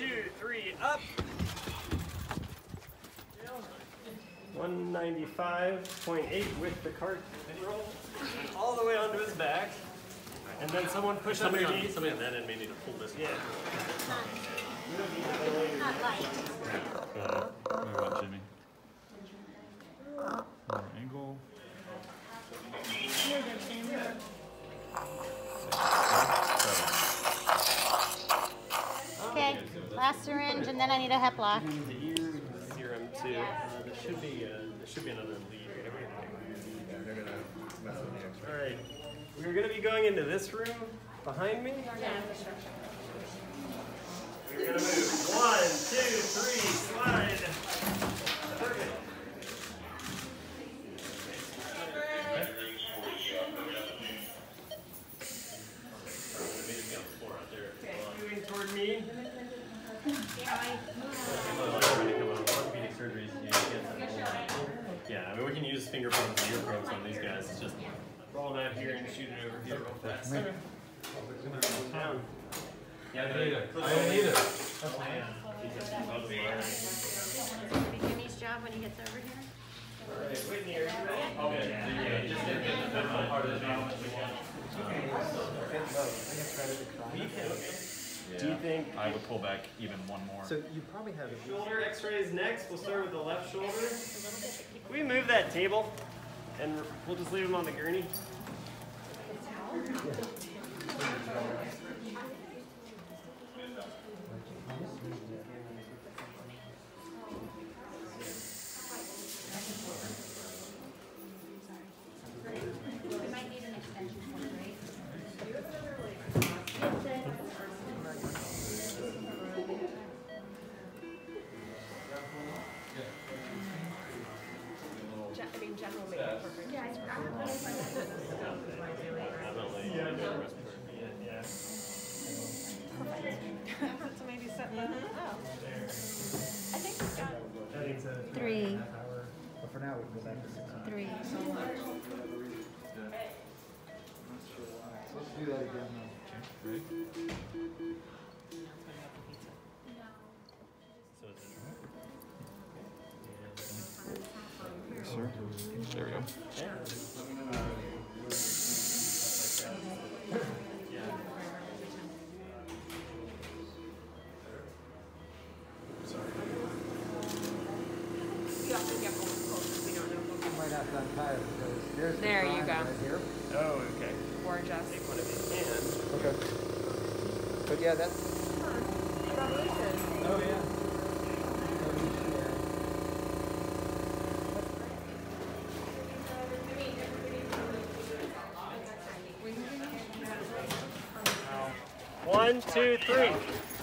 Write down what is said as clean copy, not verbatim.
2, 3, up. 195.8 with the cart. And roll all the way onto his back. And then someone push underneath. Somebody on that end may need to pull this. Yeah. Not light. What about Jimmy? Angle. Okay, last syringe, and then I need a Heplock. The ear serum too. There should be another lead. They're gonna mess with the extra. All right, we're gonna be going into this room behind me. Yeah. We're gonna move 1, 2, 3, slide. Perfect. Toward me. Yeah, I mean, we can use finger probes and ear probes on these guys. It's just roll it out here and shoot it over here real fast. Yeah, I don't need it. It'll be Jimmy's job when he gets over here. All right, Whitney, are you ready? Oh, yeah. Just get the middle part of the job. Do you think I would pull back even one more? So you probably have a shoulder x-rays next. We'll start with the left shoulder. Can we move that table and we'll just leave him on the gurney? There we go. There you go. Oh, okay. Or just take one of these hands. Okay. But yeah, that's. Oh, yeah. One, two, three.